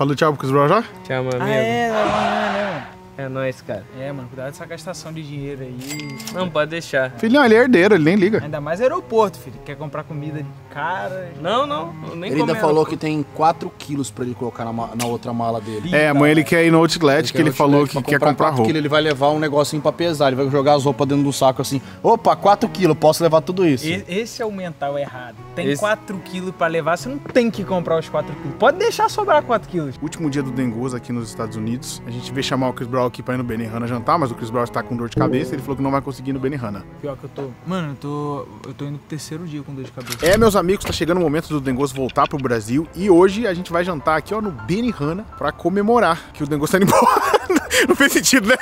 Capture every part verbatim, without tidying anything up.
Falou tchau pro Chris Brown já? Tchau, meu amigo. Ah, é, não, não, não, não. É nóis, cara. É, mano, cuidado dessa gastação de dinheiro aí. Não, pode deixar. Filhão, ele é herdeiro, ele nem liga. Ainda mais aeroporto, filho. Quer comprar comida de cara. Não, não, eu nem Ele ainda falou que tem quatro quilos pra ele colocar na, na outra mala dele. É, amanhã ele quer ir no outlet, ele que ele falou que quer comprar roupa. Quilos, ele vai levar um negocinho pra pesar, ele vai jogar as roupas dentro do saco assim. Opa, quatro quilos, posso levar tudo isso. E, esse é o mental errado. Tem esse... quatro quilos pra levar, você não tem que comprar os quatro quilos. Pode deixar sobrar quatro quilos. Último dia do Dengoz aqui nos Estados Unidos, a gente veio chamar o Chris Brown aqui pra ir no Benihana jantar, mas o Chris Brown está com dor de cabeça, ele falou que não vai conseguir ir no Benihana. Pior que eu tô... Mano, eu tô... eu tô indo pro terceiro dia com dor de cabeça. É, meus amigos, tá chegando o momento do Dengoz voltar pro Brasil e hoje a gente vai jantar aqui, ó, no Benihana pra comemorar que o Dengoz tá indo embora. Não fez sentido, né?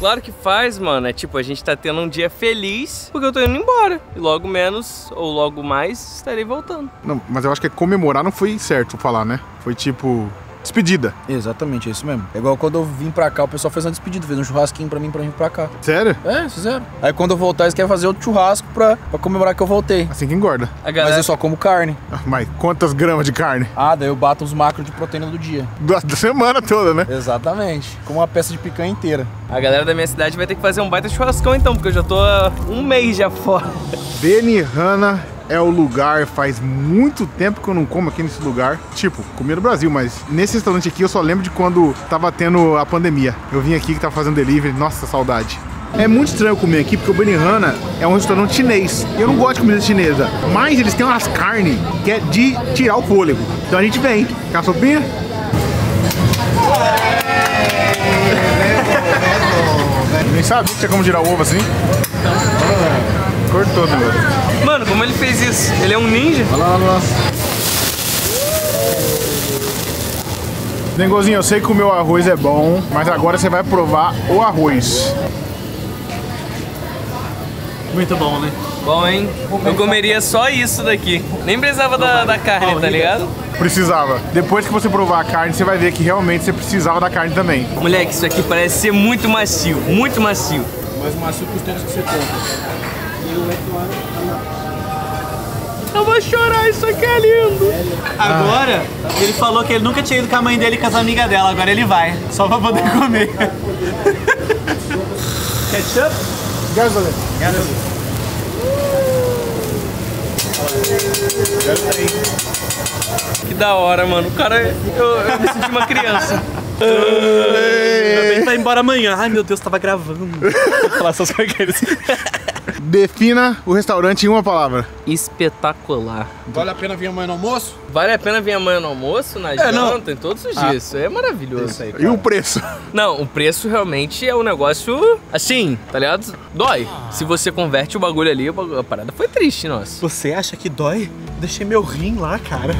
Claro que faz, mano. É tipo, a gente tá tendo um dia feliz porque eu tô indo embora. E logo menos, ou logo mais, estarei voltando. Não, mas eu acho que comemorar não foi certo falar, né? Foi tipo... despedida. Exatamente, é isso mesmo. É igual quando eu vim pra cá, o pessoal fez uma despedida, fez um churrasquinho pra mim pra vir pra cá. Sério? É, fizeram. Aí quando eu voltar, eles querem fazer outro churrasco pra, pra comemorar que eu voltei. Assim que engorda. A galera... Mas eu só como carne. Mas quantas gramas de carne? Ah, daí eu bato os macros de proteína do dia. Da, da semana toda, né? Exatamente. Como uma peça de picanha inteira. A galera da minha cidade vai ter que fazer um baita churrascão então, porque eu já tô um mês já fora. Benihana é o lugar, faz muito tempo que eu não como aqui nesse lugar. Tipo, comia no Brasil, mas nesse restaurante aqui eu só lembro de quando tava tendo a pandemia. Eu vim aqui que tava fazendo delivery, nossa, saudade. É muito estranho comer aqui, porque o Benihana é um restaurante chinês. Eu não gosto de comida chinesa, mas eles têm umas carnes que é de tirar o fôlego. Então a gente vem, quer a sopinha? Nem sabia que tinha como tirar o ovo assim. Cortou, meu. Mano, como ele fez isso? Ele é um ninja? Olha lá, olha lá. Dengozinho, eu sei que o meu arroz é bom, mas agora você vai provar o arroz. Muito bom, né? Bom, hein? Eu comeria só isso daqui. Nem precisava da, da carne, tá ligado? Precisava. Depois que você provar a carne, você vai ver que realmente você precisava da carne também. Moleque, isso aqui parece ser muito macio, muito macio. Mais macio que os tênis que você compra. Eu vou chorar, isso aqui é lindo. Agora, ele falou que ele nunca tinha ido com a mãe dele e com as amigas dela. Agora ele vai, só pra poder comer. Ketchup? Gasolina. Gasolina. Que da hora, mano. O cara, eu, eu me senti uma criança. Ele vai embora amanhã. Ai, meu Deus, tava gravando. Vou falar essas coisas. Defina o restaurante em uma palavra. Espetacular. Vale a pena vir amanhã no almoço? Vale a pena vir amanhã no almoço, na é, janta, em todos os dias. Ah, isso é maravilhoso. Isso aí, e o preço? Não, o preço realmente é um negócio assim, tá ligado? Dói. Ah. Se você converte o bagulho ali, a parada foi triste, nossa. Você acha que dói? Deixei meu rim lá, cara.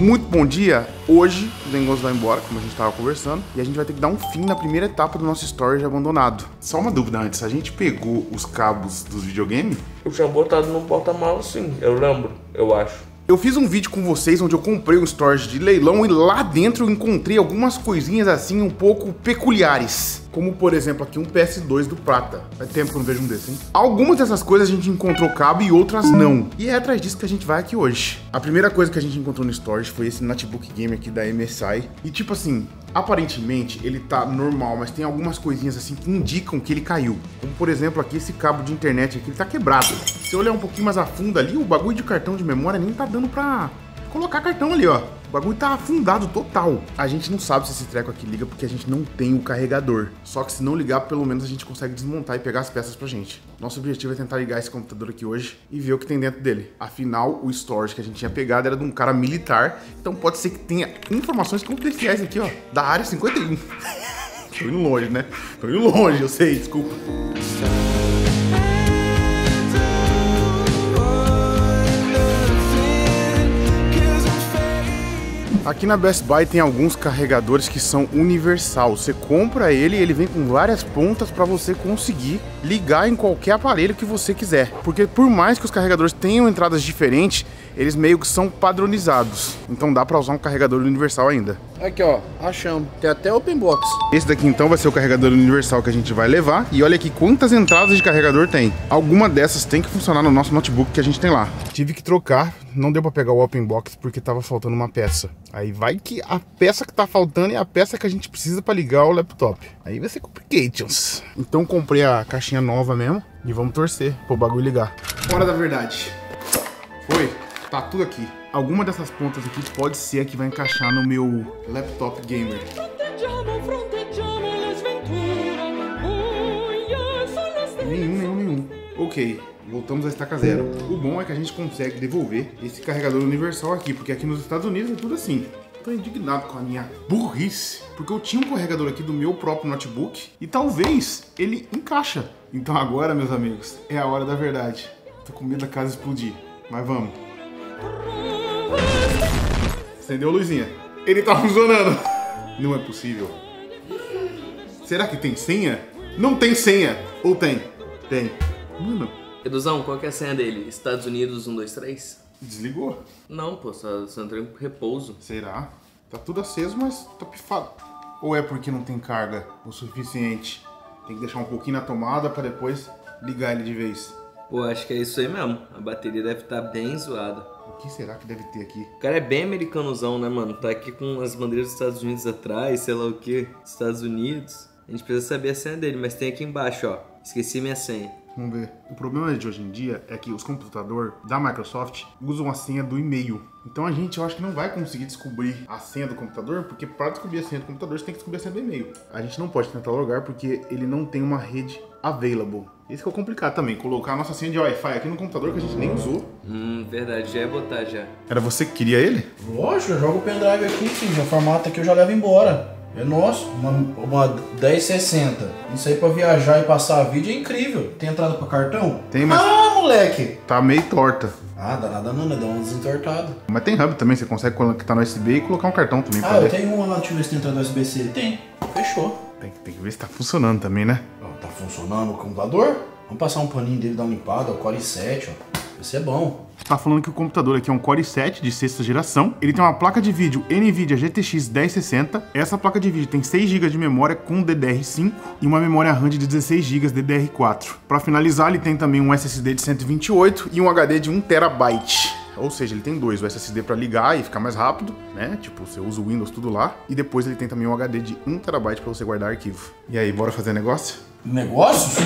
Muito bom dia. Hoje o Dengoz vai embora, como a gente estava conversando, e a gente vai ter que dar um fim na primeira etapa do nosso storage abandonado. Só uma dúvida antes, a gente pegou os cabos dos videogames? Eu tinha botado num porta-malas, sim, eu lembro, eu acho. Eu fiz um vídeo com vocês onde eu comprei um storage de leilão e lá dentro eu encontrei algumas coisinhas assim um pouco peculiares. Como, por exemplo, aqui um P S dois do Prata. Faz tempo que eu não vejo um desse, hein? Algumas dessas coisas a gente encontrou cabo e outras não. E é atrás disso que a gente vai aqui hoje. A primeira coisa que a gente encontrou no storage foi esse notebook game aqui da M S I. E tipo assim, aparentemente ele tá normal, mas tem algumas coisinhas assim que indicam que ele caiu. Como, por exemplo, aqui esse cabo de internet aqui, ele tá quebrado. Se eu olhar um pouquinho mais a fundo ali, o bagulho de cartão de memória nem tá dando pra colocar cartão ali, ó. O bagulho tá afundado total. A gente não sabe se esse treco aqui liga porque a gente não tem o carregador. Só que se não ligar, pelo menos a gente consegue desmontar e pegar as peças pra gente. Nosso objetivo é tentar ligar esse computador aqui hoje e ver o que tem dentro dele. Afinal, o storage que a gente tinha pegado era de um cara militar. Então pode ser que tenha informações confidenciais aqui, ó, da área cinquenta e um. Tô indo longe, né? Tô indo longe, eu sei, desculpa. Aqui na Best Buy tem alguns carregadores que são universal. Você compra ele e ele vem com várias pontas para você conseguir ligar em qualquer aparelho que você quiser. Porque por mais que os carregadores tenham entradas diferentes, eles meio que são padronizados. Então dá pra usar um carregador universal ainda. Aqui ó, achamos, tem até open box. Esse daqui então vai ser o carregador universal que a gente vai levar. E olha aqui quantas entradas de carregador tem. Alguma dessas tem que funcionar no nosso notebook que a gente tem lá. Tive que trocar, não deu pra pegar o open box porque tava faltando uma peça. Aí vai que a peça que tá faltando é a peça que a gente precisa pra ligar o laptop. Aí vai ser complications. Então comprei a caixinha nova mesmo e vamos torcer pro bagulho ligar. Hora da verdade. Oi, tá tudo aqui. Alguma dessas pontas aqui pode ser a que vai encaixar no meu laptop gamer. Nenhum, nenhum, nenhum. Ok, voltamos à estaca zero. O bom é que a gente consegue devolver esse carregador universal aqui, porque aqui nos Estados Unidos é tudo assim. Tô indignado com a minha burrice, porque eu tinha um carregador aqui do meu próprio notebook e talvez ele encaixa. Então agora, meus amigos, é a hora da verdade. Tô com medo da casa explodir, mas vamos. Acendeu a luzinha. Ele tá funcionando. Não é possível. Será que tem senha? Não tem senha. Ou tem? Tem. Mano. Eduzão, qual que é a senha dele? Estados Unidos um, dois, três? Desligou? Não, pô, só, só entrou em repouso. Será? Tá tudo aceso, mas tá pifado. Ou é porque não tem carga o suficiente? Tem que deixar um pouquinho na tomada pra depois ligar ele de vez. Pô, acho que é isso aí mesmo. A bateria deve estar bem zoada. O que será que deve ter aqui? O cara é bem americanozão, né, mano? Tá aqui com as bandeiras dos Estados Unidos atrás, sei lá o que. Estados Unidos. A gente precisa saber a senha dele, mas tem aqui embaixo, ó. Esqueci minha senha. Vamos ver. O problema de hoje em dia é que os computadores da Microsoft usam a senha do e-mail. Então a gente, eu acho que não vai conseguir descobrir a senha do computador, porque para descobrir a senha do computador, você tem que descobrir a senha do e-mail. A gente não pode tentar logar porque ele não tem uma rede available. Isso que é complicado também, colocar a nossa senha de Wi-Fi aqui no computador que a gente nem usou. Hum, verdade, já ia botar já. Era você que queria ele? Lógico, eu jogo o pendrive aqui, sim, já formata aqui, eu já levo embora. É nosso, uma, uma dez sessenta. Isso aí pra viajar e passar vídeo é incrível. Tem entrada pra cartão? Tem, mas... Ah, moleque! Tá meio torta. Ah, dá nada não, né? Dá uma desentortada. Mas tem hub também, você consegue conectar no U S B e colocar um cartão também. Ah, pra eu ver. Tenho uma lá, deixa eu ver se tem entrada no U S B C. Tem, fechou. Tem, tem que ver se tá funcionando também, né? Não, tá funcionando o computador? Vamos passar um paninho dele, dar uma limpada, o Core i sete, ó. Isso é bom. Tá falando que o computador aqui é um Core i sete de sexta geração. Ele tem uma placa de vídeo NVIDIA G T X dez sessenta. Essa placa de vídeo tem seis gigas de memória com D D R cinco e uma memória RAM de dezesseis gigas D D R quatro. Pra finalizar, ele tem também um S S D de cento e vinte e oito e um H D de um terabyte. Ou seja, ele tem dois, o S S D pra ligar e ficar mais rápido, né? Tipo, você usa o Windows tudo lá. E depois ele tem também um H D de um terabyte pra você guardar arquivo. E aí, bora fazer negócio? Negócio?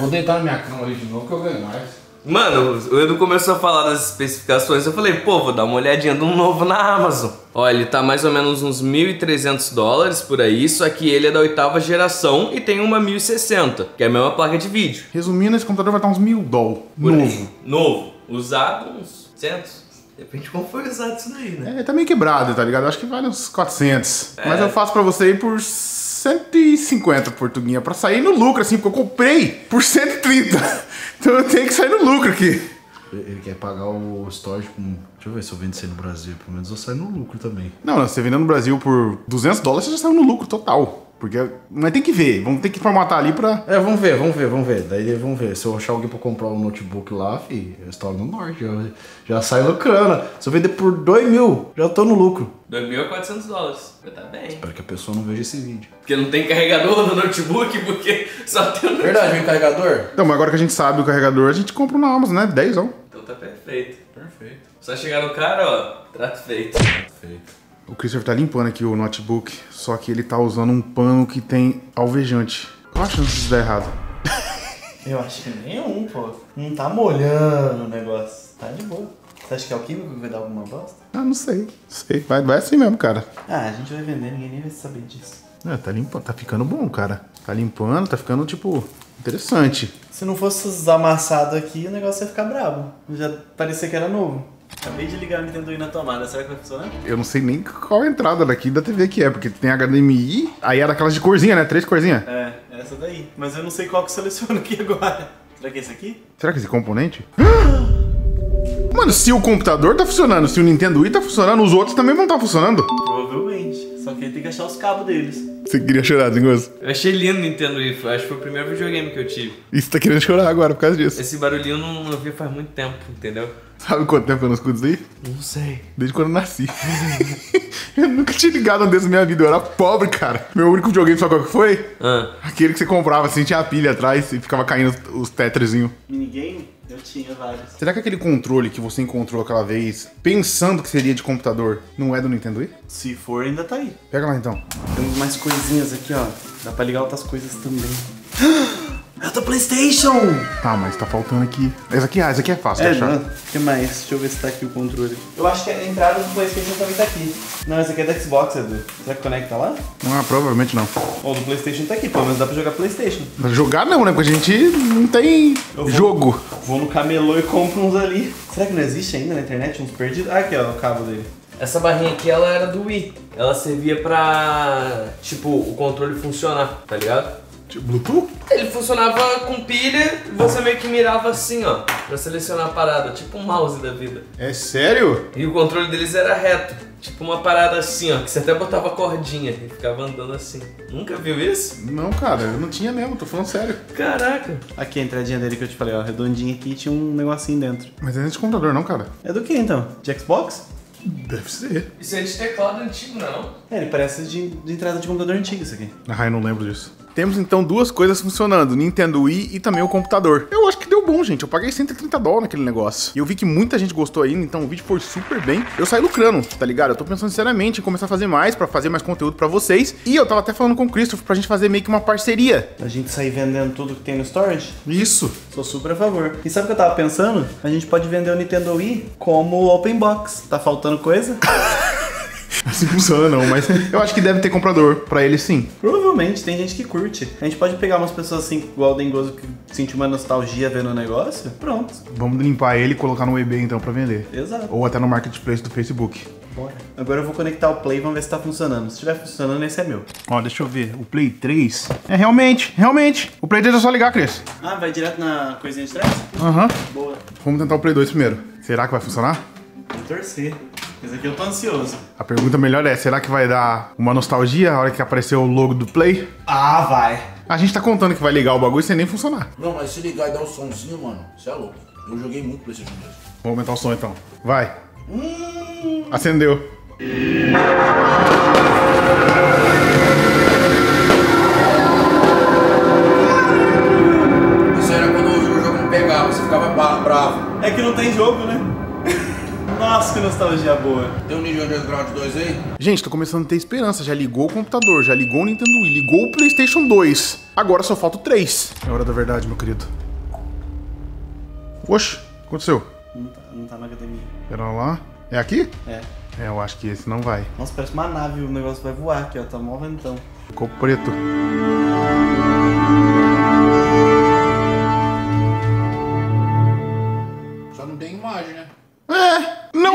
Vou deitar na minha cama ali de novo que eu ganho mais. Mano, o Edu começou a falar das especificações, eu falei, pô, vou dar uma olhadinha de um novo na Amazon. Ó, ele tá mais ou menos uns mil e trezentos dólares por aí, só que ele é da oitava geração e tem uma mil e sessenta, que é a mesma placa de vídeo. Resumindo, esse computador vai estar uns mil dólares, novo. Aí, novo, usado uns cem. Depende de como foi usado isso daí, né? É, tá meio quebrado, tá ligado? Acho que vale uns quatrocentos. É. Mas eu faço pra você ir por cento e cinquenta, portuguinha, pra sair no lucro, assim, porque eu comprei por cento e trinta. Então eu tenho que sair no lucro aqui. Ele quer pagar o storage com... Deixa eu ver se eu vendo isso aí no Brasil. Pelo menos eu saio no lucro também. Não, não, você vendendo no Brasil por duzentos dólares, você já saiu no lucro total. Porque, mas tem que ver, vamos ter que formatar ali pra... É, vamos ver, vamos ver, vamos ver. Daí vamos ver, se eu achar alguém pra comprar um notebook lá, fi, eu estouro no norte, já, já sai lucrando. Se eu vender por dois mil, já tô no lucro. dois mil e quatrocentos dólares, vai tá bem. Espero que a pessoa não veja esse vídeo. Porque não tem carregador no notebook, porque só tem o notebook. Verdade, vem carregador? Não, mas agora que a gente sabe o carregador, a gente compra na Amazon, né? dez, ó. Então tá perfeito. Perfeito. Só chegar no cara, ó, trato feito. Trato feito. O Christopher tá limpando aqui o notebook, só que ele tá usando um pano que tem alvejante. Qual a chance de dar errado? Eu acho que nenhum, pô. Não tá molhando o negócio. Tá de boa. Você acha que é o químico que vai dar alguma bosta? Ah, não sei. Não sei. Vai, vai assim mesmo, cara. Ah, a gente vai vender, ninguém nem vai saber disso. É, tá limpando, tá ficando bom, cara. Tá limpando, tá ficando, tipo, interessante. Se não fosse os amassados aqui, o negócio ia ficar brabo. Já parecia que era novo. Acabei de ligar o Nintendo Wii na tomada, será que vai funcionar? Eu não sei nem qual a entrada daqui da T V que é, porque tem H D M I, aí era aquelas de corzinha, né? Três corzinhas. É, essa daí. Mas eu não sei qual que eu seleciono aqui agora. Será que é esse aqui? Será que é esse componente? Mano, se o computador tá funcionando, se o Nintendo Wii tá funcionando, os outros também vão estar funcionando. Provavelmente. Só que ele tem que achar os cabos deles. Você queria chorar, tem gosto? Eu achei lindo o Nintendo Wii, acho que foi o primeiro videogame que eu tive. E você tá querendo chorar agora por causa disso? Esse barulhinho eu não, não vi faz muito tempo, entendeu? Sabe quanto tempo eu não escuto isso aí? Não sei. Desde quando eu nasci. Eu nunca tinha ligado um desses na minha vida. Eu era pobre, cara. Meu único videogame, sabe qual que foi? Ah. Aquele que você comprava, assim, tinha a pilha atrás e ficava caindo os, os tetrezinhos. Minigame? Eu tinha vários. Será que aquele controle que você encontrou aquela vez, pensando que seria de computador, não é do Nintendo Wii? Se for, ainda tá aí. Pega lá, então. Temos mais coisinhas aqui, ó. Dá pra ligar outras coisas também. É do PlayStation! Tá, mas tá faltando aqui. Essa aqui, ah, essa aqui é fácil, é, achar. O que mais? Deixa eu ver se tá aqui o controle. Eu acho que a entrada do PlayStation também tá aqui. Não, essa aqui é da Xbox, Edu. Será que conecta lá? Ah, provavelmente não. Ou do PlayStation tá aqui, pelo menos dá pra jogar PlayStation. Mas jogar não, né? Porque a gente não tem vou, jogo. Vou no camelô e compro uns ali. Será que não existe ainda na internet uns perdidos? Ah, aqui ó, o cabo dele. Essa barrinha aqui, ela era do Wii. Ela servia pra, tipo, o controle funcionar, tá ligado? Bluetooth? Ele funcionava com pilha e você meio que mirava assim, ó, pra selecionar a parada, tipo um mouse da vida. É sério? E o controle deles era reto, tipo uma parada assim, ó, que você até botava cordinha e ficava andando assim. Nunca viu isso? Não, cara, eu não tinha mesmo, tô falando sério. Caraca. Aqui a entradinha dele que eu te falei, ó, redondinha aqui, tinha um negocinho dentro. Mas é de computador não, cara. É do que então? De Xbox? Deve ser. Isso é de teclado antigo, não? É, ele parece de, de entrada de computador antigo isso aqui. Ah, eu não lembro disso. Temos então duas coisas funcionando, Nintendo Wii e também o computador. Eu acho que deu bom, gente. Eu paguei cento e trinta dólares naquele negócio. E eu vi que muita gente gostou ainda, então o vídeo foi super bem. Eu saí lucrando, tá ligado? Eu tô pensando sinceramente em começar a fazer mais, pra fazer mais conteúdo pra vocês. E eu tava até falando com o Christopher pra gente fazer meio que uma parceria. A gente sair vendendo tudo que tem no storage? Isso. Sou super a favor. E sabe o que eu tava pensando? A gente pode vender o Nintendo Wii como open box. Tá faltando coisa? Assim funciona não, mas eu acho que deve ter comprador pra ele sim. Provavelmente, tem gente que curte. A gente pode pegar umas pessoas assim, igual o Dengoso, que sentiu uma nostalgia vendo o negócio. Pronto. Vamos limpar ele e colocar no eBay então pra vender. Exato. Ou até no marketplace do Facebook. Bora. Agora eu vou conectar o Play e vamos ver se tá funcionando. Se estiver funcionando, esse é meu. Ó, deixa eu ver. O Play três... É, realmente, realmente. O Play três é só ligar, Cris. Ah, vai direto na coisinha de trás? Aham. Uhum. Boa. Vamos tentar o Play dois primeiro. Será que vai funcionar? Vou torcer. Esse aqui eu tô ansioso. A pergunta melhor é, será que vai dar uma nostalgia na hora que aparecer o logo do Play? Ah, vai. A gente tá contando que vai ligar o bagulho sem nem funcionar. Não, mas se ligar e dar um somzinho, mano, você é louco. Eu joguei muito PlayStation dois. Vou aumentar o som então. Vai. Hum. Acendeu. Isso era quando o jogo não pegava, você ficava bravo. É que não tem jogo, né? Nossa, que nostalgia boa. Tem um Ninja Underground dois aí? Gente, tô começando a ter esperança. Já ligou o computador, já ligou o Nintendo Wii, ligou o PlayStation dois. Agora só falta o três. É hora da verdade, meu querido. Oxe, o que aconteceu? Não tá, não tá na academia. Pera lá. É aqui? É. É, eu acho que esse não vai. Nossa, parece uma nave. O negócio vai voar aqui, ó. Tá mó ventão. Ficou preto. Só não tem imagem, né? É. Não!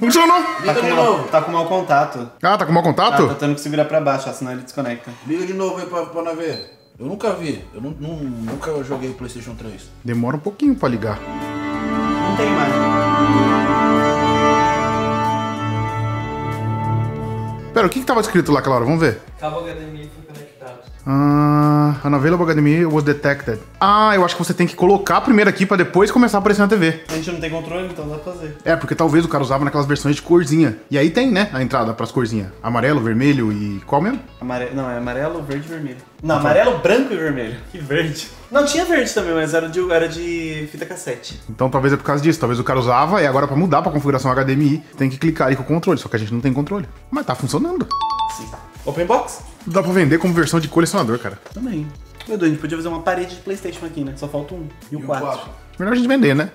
Funcionou! Liga tá de mal, novo! Tá com mau contato. Ah, tá com mau contato? Ah, tá tendo que segurar pra baixo, ó, senão ele desconecta. Liga de novo aí pra, pra nós ver. Eu nunca vi. Eu não, não, nunca joguei PlayStation três. Demora um pouquinho pra ligar. Não tem mais. Pera, o que que tava escrito lá, Clara? Vamos ver. Cabo H D M I foi conectado. Ah, unavailable H D M I was detected. Ah, eu acho que você tem que colocar primeiro aqui pra depois começar a aparecer na T V. A gente não tem controle, então dá pra fazer. É, porque talvez o cara usava naquelas versões de corzinha. E aí tem, né, a entrada pras corzinhas. Amarelo, vermelho e qual mesmo? Amarelo, não, é amarelo, verde e vermelho. Não, ah, amarelo, tá. Branco e vermelho. Que verde. Não, tinha verde também, mas era de, era de fita cassete. Então talvez é por causa disso. Talvez o cara usava e agora pra mudar pra configuração H D M I tem que clicar ali com o controle, só que a gente não tem controle. Mas tá funcionando. Sim. Open box? Dá pra vender como versão de colecionador, cara. Também. Meu Deus, a gente podia fazer uma parede de PlayStation aqui, né? Só falta um. E o quatro. Melhor a gente vender, né?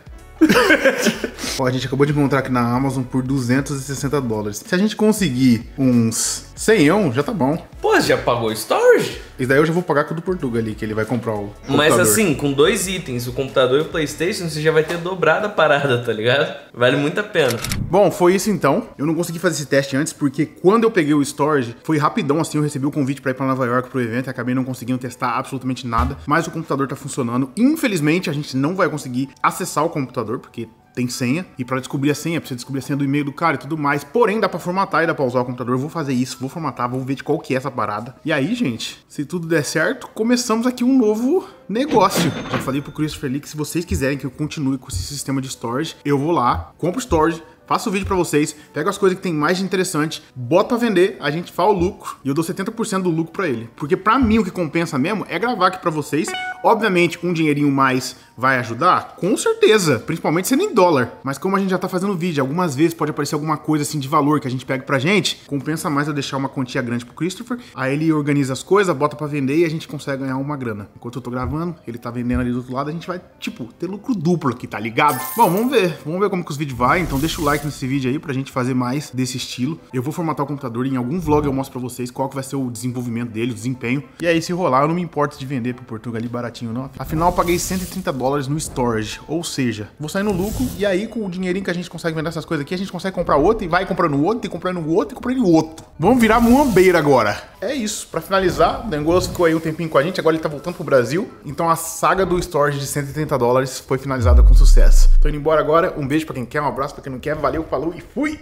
Ó, a gente acabou de encontrar aqui na Amazon por duzentos e sessenta dólares. Se a gente conseguir uns cem, já tá bom. Pô, já pagou storage? Isso daí eu já vou pagar com o do Portuga ali, que ele vai comprar o computador. Mas assim, com dois itens, o computador e o PlayStation, você já vai ter dobrado a parada, tá ligado? Vale muito a pena. Bom, foi isso então. Eu não consegui fazer esse teste antes, porque quando eu peguei o storage, foi rapidão assim, eu recebi o convite pra ir pra Nova York pro evento e acabei não conseguindo testar absolutamente nada. Mas o computador tá funcionando. Infelizmente, a gente não vai conseguir acessar o computador, porque tem senha, e para descobrir a senha, precisa descobrir a senha do e-mail do cara e tudo mais. Porém, dá para formatar e dá para usar o computador. Eu vou fazer isso, vou formatar, vou ver de qual que é essa parada. E aí, gente, se tudo der certo, começamos aqui um novo negócio. Já falei pro Christopher ali que se vocês quiserem que eu continue com esse sistema de storage, eu vou lá, compro storage, faço o vídeo pra vocês, pego as coisas que tem mais de interessante, boto pra vender, a gente faz o lucro e eu dou setenta por cento do lucro pra ele. Porque pra mim o que compensa mesmo é gravar aqui pra vocês. Obviamente um dinheirinho mais vai ajudar? Com certeza, principalmente sendo em dólar. Mas como a gente já tá fazendo vídeo, algumas vezes pode aparecer alguma coisa assim de valor que a gente pega pra gente, compensa mais eu deixar uma quantia grande pro Christopher, aí ele organiza as coisas, bota pra vender e a gente consegue ganhar uma grana. Enquanto eu tô gravando, ele tá vendendo ali do outro lado, a gente vai, tipo, ter lucro duplo aqui, tá ligado? Bom, vamos ver, vamos ver como que os vídeos vai, então deixa o like nesse vídeo aí pra gente fazer mais desse estilo. Eu vou formatar o computador e em algum vlog eu mostro pra vocês qual que vai ser o desenvolvimento dele, o desempenho. E aí se rolar, eu não me importo de vender pro Portugal ali baratinho não. Afinal eu paguei cento e trinta dólares no storage, ou seja, vou sair no lucro e aí com o dinheirinho que a gente consegue vender essas coisas aqui, a gente consegue comprar outro e vai comprando outro e comprando outro e comprando outro. Vamos virar muambeira agora. É isso, pra finalizar, o Dengoso ficou aí um tempinho com a gente, agora ele tá voltando pro Brasil, então a saga do storage de cento e trinta dólares foi finalizada com sucesso. Tô indo embora agora, um beijo pra quem quer, um abraço pra quem não quer, valeu, falou e fui!